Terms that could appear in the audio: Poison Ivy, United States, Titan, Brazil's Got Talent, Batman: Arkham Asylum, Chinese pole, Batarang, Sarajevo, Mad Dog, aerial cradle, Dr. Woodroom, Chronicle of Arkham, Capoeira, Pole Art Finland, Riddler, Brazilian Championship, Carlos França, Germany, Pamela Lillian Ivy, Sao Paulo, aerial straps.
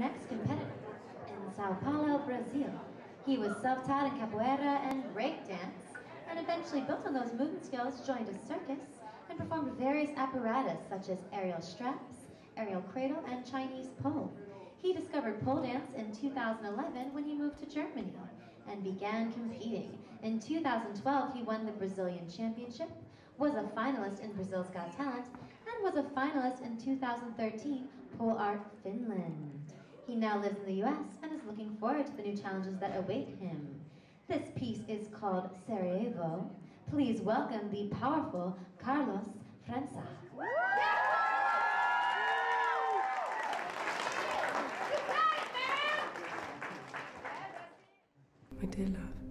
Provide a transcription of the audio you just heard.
next competitor in Sao Paulo, Brazil. He was self-taught in capoeira and breakdance, and eventually built on those movement skills, joined a circus, and performed various apparatus such as aerial straps, aerial cradle, and Chinese pole. He discovered pole dance in 2011 when he moved to Germany and began competing. In 2012, he won the Brazilian Championship, was a finalist in Brazil's Got Talent, and was a finalist in 2013 Pole Art Finland. He now lives in the US and is looking forward to the new challenges that await him. This piece is called Sarajevo. Please welcome the powerful Carlos França. We did love.